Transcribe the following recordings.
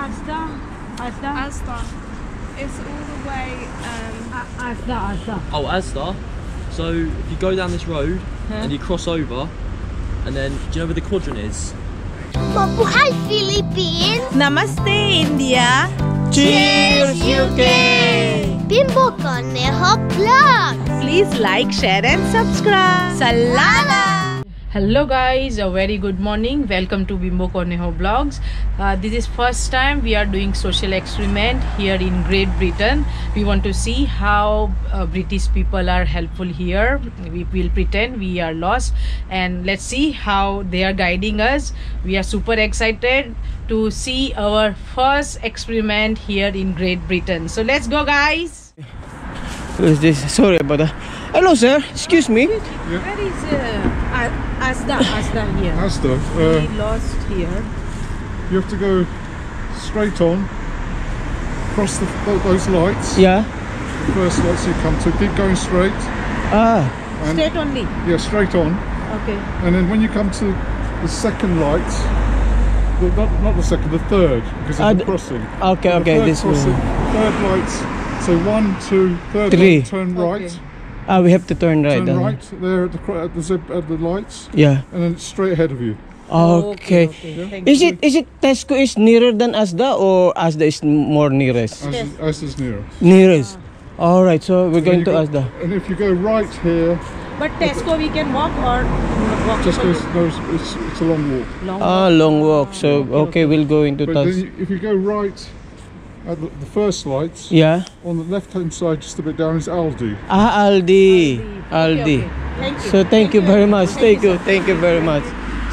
Asda. It's all the way. Asda. Oh, Asda. So if you go down this road and you cross over, and then do you know where the quadrant is? Hi Philippines. Namaste India. Cheers UK. Bimbo Cornejo Vlogs. Please like, share, and subscribe. Salala. Hello guys, a very good morning. Welcome to Bimbo Cornejo Vlogs. This is first time we are doing social experiment here in Great Britain. We want to see how British people are helpful here. We will pretend we are lost and let's see how they are guiding us. We are super excited to see our first experiment here in Great Britain. So let's go guys. Who is this? Sorry about that. Hello sir, excuse me. Where is Asda here? Asda? We lost here. You have to go straight on, cross those lights. Yeah. The first lights you come to, keep going straight. Ah. Straight only? Yeah, straight on. Okay. And then when you come to the second light, well, not the second, the third, because it's a crossing. Okay, okay. This crossing, way. Third light, so 1, 2, 3. Light, turn right. Okay. We have to turn right. Turn right there at the lights. Yeah. And then it's straight ahead of you. Okay. Yeah. Is it Tesco is nearer than Asda or Asda is more nearest? Asda's nearest. Nearest. Yeah. All right. So we're going to Asda. And if you go right here. But Tesco we can walk or. Tesco it's a long walk. Long walk. So okay, we'll go into Tesco. If you go right. At the first lights, yeah. On the left-hand side, just a bit down, is Aldi. Ah, Aldi. Okay, okay. Thank you. So thank you very much.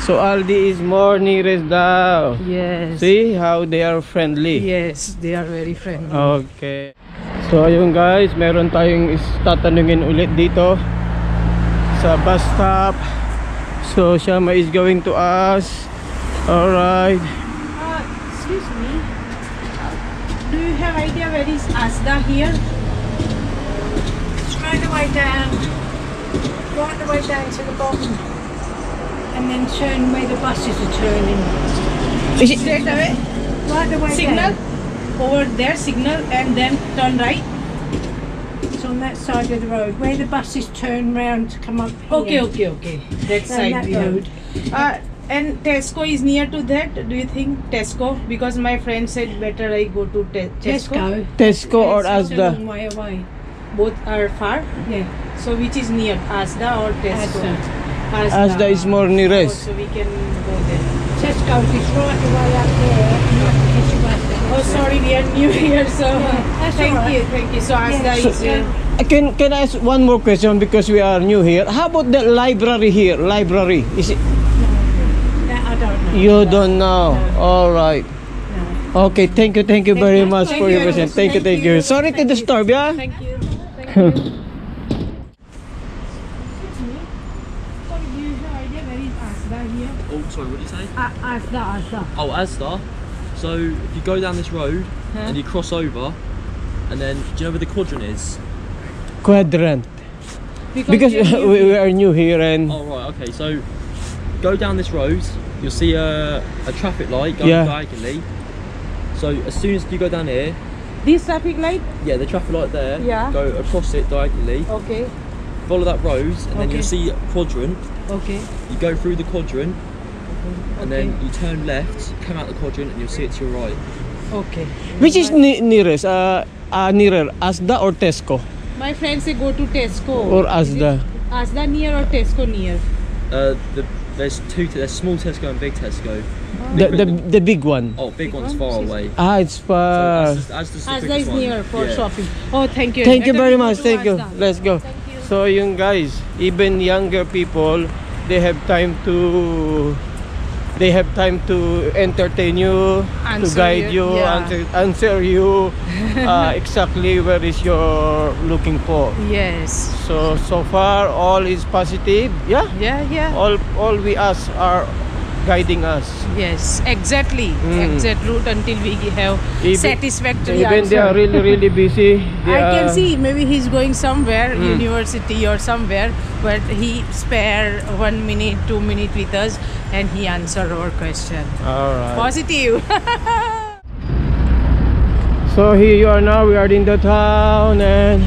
So Aldi is more nearest now. Yes. See how they are friendly. Yes, they are very friendly. Okay. So ayun guys, meron tayong tatanungin ulit dito sa bus stop. So Shama is going to us. All right. Excuse me. Do you have idea where is Asda here? Straight away down. Right the way down to the bottom. And then turn where the buses are turning. Is it straight away? Right the way down. Signal. Over there, signal and then turn right. It's on that side of the road. Where the buses turn round to come up here. Okay, okay, okay. That side of the road. And Tesco is near to that, do you think? Tesco? Because my friend said better I go to Tesco. Tesco or Asda? Long way away. Both are far? Yeah. So which is near? Asda or Tesco? Asda is more nearest. So we can go there. Tesco is right away up there. Oh sorry, we are new here, so yeah, thank you. So Asda is here. Can I ask one more question because we are new here? How about the library here? Library, is it? You don't know. No. All right. No. Okay. Thank you very much for your presence. Thank you. Sorry to disturb, yeah. Thank you. Thank you. Excuse me. Sorry, do you have idea where is Asda here? Oh, sorry. What did you say? Asda. Oh, Asda. So if you go down this road and you cross over, and then do you know where the quadrant is? Quadrant. Because we are new here and. Oh right. Okay. So go down this road. You'll see a traffic light going diagonally. So as soon as you go down here, this traffic light. Yeah, the traffic light there. Yeah. Go across it diagonally. Okay. Follow that road, and then you'll see a quadrant. Okay. You go through the quadrant, and then you turn left, come out the quadrant, and you'll see it to your right. Okay. Which is nearest? Nearer Asda or Tesco? My friends say go to Tesco. Or Asda. Asda near or Tesco near? There's two. There's small Tesco and big Tesco. Oh. The big one. Oh, big one's far away. Ah, it's far. So Asda is near for shopping. Oh, thank you. Thank you very much. Let's go. So, yung guys, even younger people, they have time to entertain you, to guide you, answer you, exactly where is you're looking for. Yes. So far all is positive. Yeah. Yeah, yeah. All we ask are guiding us. Yes, exactly. Exact route until we have satisfactory answer. Even they are really, really busy. I can see maybe he's going somewhere, university or somewhere, but he spare 1 minute, 2 minutes with us and he answered our question. All right. Positive. So here you are now, we are in the town. And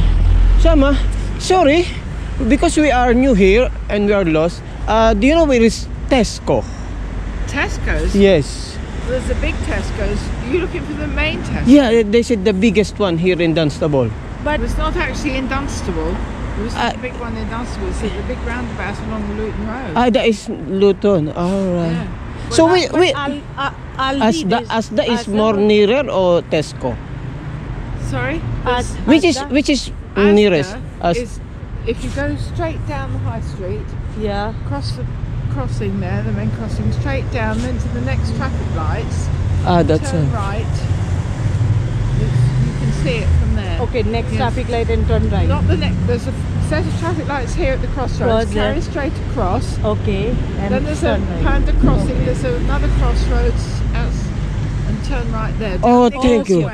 Shama, sorry, because we are new here and we are lost, do you know where is Tesco? Tesco's? Yes. There's the big Tesco's. Are you looking for the main Tesco? Yeah, they said the biggest one here in Dunstable. But it's not actually in Dunstable. It was the big one in Dunstable. It's the big roundabout along the Luton Road. Ah, that is Luton. Alright. Yeah. Well, so we Asda is more nearer or Tesco? Sorry? Which is Asda nearest? Is, if you go straight down the high street, yeah, across the crossing there, the main crossing, straight down, then to the next traffic lights. Ah, that's turn right. You can see it from there. Okay, next traffic light and turn right. Not the next. There's a set of traffic lights here at the crossroads. Carry straight across. Okay. And then there's a panda crossing. Okay. There's another crossroads and turn right there. Oh, thank you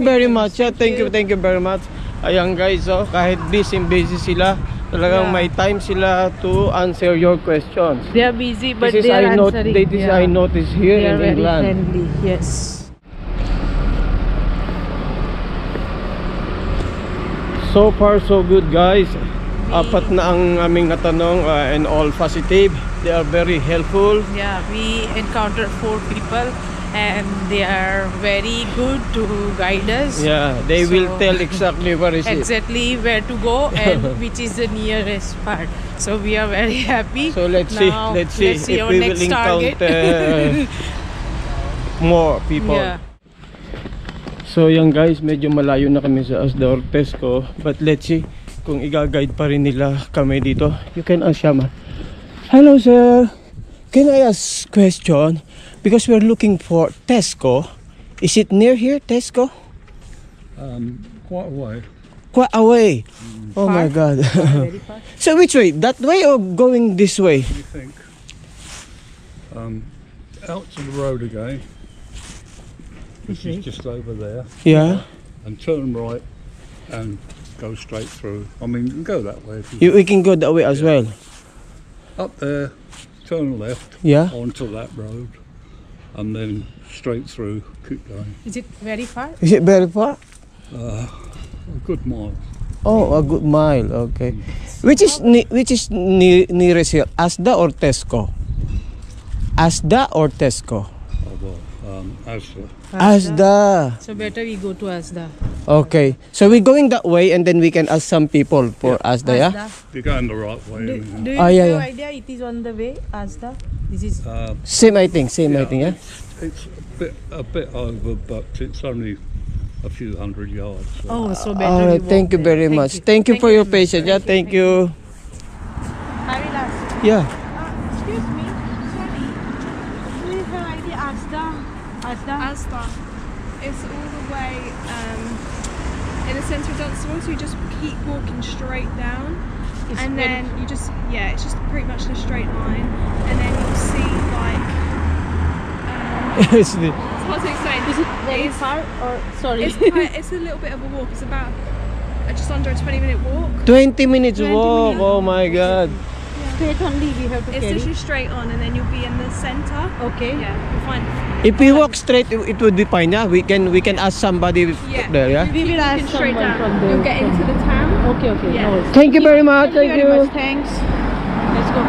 very much. Yeah, thank you very much. Ayan guys, oh, kahit busy sila. Talagang may time sila to answer your questions. They are busy, but they are answering. This I notice here in England. They are very friendly, yes. So far, so good guys. Apat na ang aming natanong and all positive. They are very helpful. Yeah, we encountered 4 people and they are very good to guide us. Yeah, they will tell exactly where is exactly where to go and which is the nearest part. So we are very happy. So let's see if we will encounter more people. Yeah. So yan guys, medyo malayo na kami sa Asda or Tesco, but let's see kung i-guide pa rin nila kami dito. You can ask Shama. Hello sir, can I ask question? Because we're looking for Tesco. Is it near here, Tesco? Quite away. Quite away? Mm. Oh my god. So which way? That way or going this way? What do you think? Out to the road again. Which is just over there. Yeah. And turn right and go straight through. I mean, you can go that way. We can go that way as well. Up there, turn left. Yeah. Onto that road, and then straight through. Keep going. Is it very far? Is it very far? A good mile. Oh, a good mile. Okay. Which is nearest here, Asda or Tesco? Asda or Tesco? Asda. So better we go to Asda. Okay, so we're going that way and then we can ask some people for Asda, yeah? You're going the right way. Do you have no idea it is on the way, Asda? This is same I think, yeah? It's a bit over, but it's only a few hundred yards. So. Oh, so better Alright, thank you very much. Thank you for your patience, yeah? Thank you. I will ask you. Yeah. Asda. It's all the way in the centre of Dunstable, so you just keep walking straight down, and then you just it's just pretty much a straight line, and then you'll see like. It's hard to explain. Is it very far or sorry? It's a little bit of a walk. It's about just under a 20-minute walk. 20 minutes walk. Oh my god. Straight only we have to carry. It's literally straight on, and then you'll be in the centre. Okay. Yeah, you'll find. If we walk straight, it would be fine. Yeah, we can ask somebody there. Yeah. We will ask someone from there. You'll get into the town. Okay. Okay. Yeah. No, thank you very much. Thank you. Thanks. Let's go.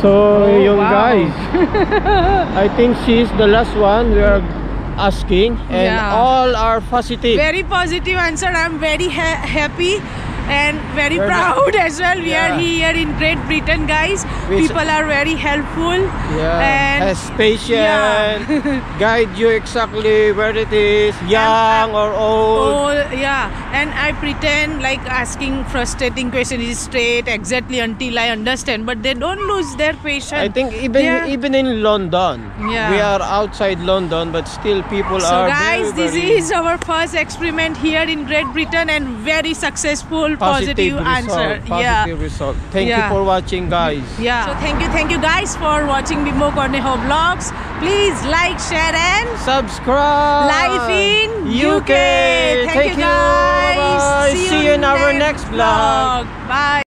So, guys, I think she's the last one. We are asking, and all are positive. Very positive answer. I'm very happy. And very proud as well. We are here in Great Britain, guys. People are very helpful. Yeah, and patient. Yeah. Guide you exactly where it is, young or old. Old. Yeah, and I pretend like asking frustrating questions is straight exactly until I understand. But they don't lose their patience. I think even in London, we are outside London, but still people are. So guys, this is our first experiment here in Great Britain and very successful. Positive answer. Positive result. Thank you for watching, guys. Yeah. So thank you guys for watching Bimbo Cornejo Vlogs. Please like, share, and subscribe. Life in UK. Thank you guys. Bye-bye. See you in our next vlog. Bye.